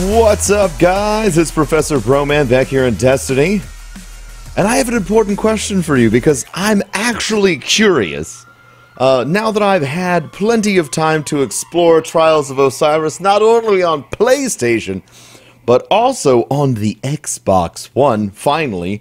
What's up, guys? It's Professor Broman back here in Destiny. And I have an important question for you because I'm actually curious. Now that I've had plenty of time to explore Trials of Osiris, not only on PlayStation, but also on the Xbox One, finally.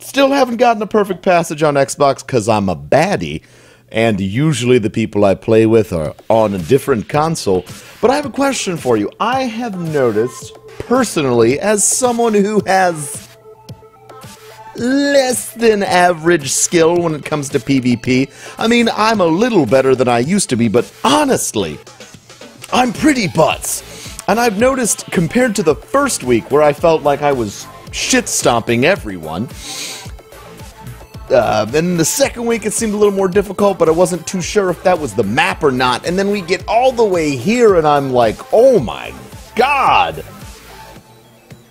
Still haven't gotten a perfect passage on Xbox because I'm a baddie. And usually the people I play with are on a different console. But I have a question for you. I have noticed, personally, as someone who has less than average skill when it comes to PvP. I mean, I'm a little better than I used to be, but honestly, I'm pretty butts. And I've noticed, compared to the first week where I felt like I was shit-stomping everyone, then the second week it seemed a little more difficult, but I wasn't too sure if that was the map or not. And then we get all the way here and I'm like, oh my god,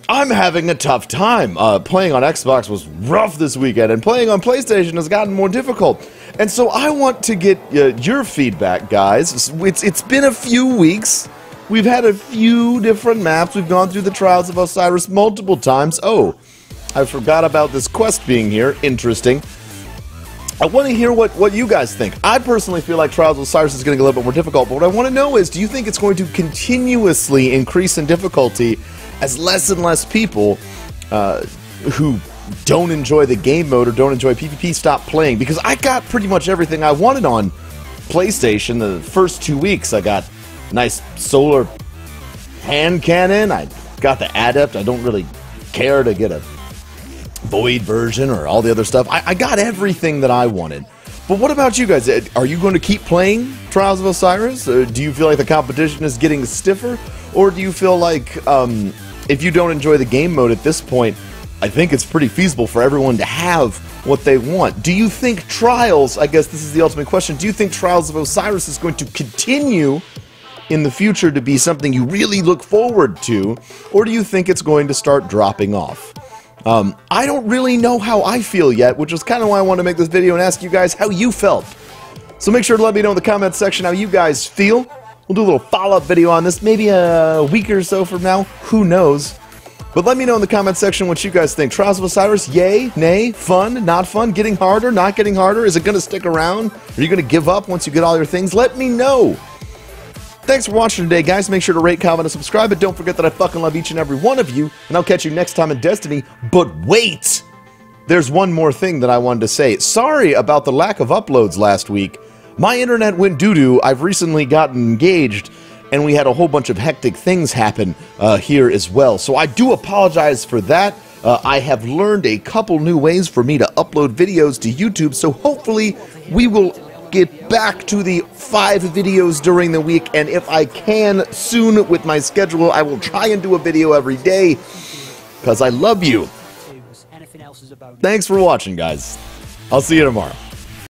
I'm having a tough time. Playing on Xbox was rough this weekend, and playing on PlayStation has gotten more difficult. And so I want to get your feedback, guys. It's been a few weeks. We've had a few different maps. We've gone through the Trials of Osiris multiple times. Oh, I forgot about this quest being here. Interesting. I want to hear what you guys think. I personally feel like Trials of Osiris is getting a little bit more difficult, but what I want to know is, do you think it's going to continuously increase in difficulty as less and less people who don't enjoy the game mode or don't enjoy PvP stop playing? Because I got pretty much everything I wanted on PlayStation the first 2 weeks. I got nice solar hand cannon. I got the adept. I don't really care to get a Void version or all the other stuff. I got everything that I wanted. But what about you guys? Are you going to keep playing Trials of Osiris? Or do you feel like the competition is getting stiffer? Or do you feel like if you don't enjoy the game mode at this point, I think it's pretty feasible for everyone to have what they want? Do you think Trials, I guess this is the ultimate question, do you think Trials of Osiris is going to continue in the future to be something you really look forward to? Or do you think it's going to start dropping off? I don't really know how I feel yet, which is kind of why I want to make this video and ask you guys how you felt. So make sure to let me know in the comments section how you guys feel. We'll do a little follow-up video on this, maybe a week or so from now. Who knows? But let me know in the comments section what you guys think. Trials of Osiris, yay, nay, fun, not fun, getting harder, not getting harder. Is it going to stick around? Are you going to give up once you get all your things? Let me know. Thanks for watching today, guys. Make sure to rate, comment, and subscribe. And don't forget that I fucking love each and every one of you. And I'll catch you next time in Destiny. But wait! There's one more thing that I wanted to say. Sorry about the lack of uploads last week. My internet went doo-doo. I've recently gotten engaged, and we had a whole bunch of hectic things happen here as well. So I do apologize for that. I have learned a couple new ways for me to upload videos to YouTube, so hopefully we will get back to the 5 videos during the week, and if I can soon with my schedule, I will try and do a video every day, because I love you. Thanks for watching, guys. I'll see you tomorrow.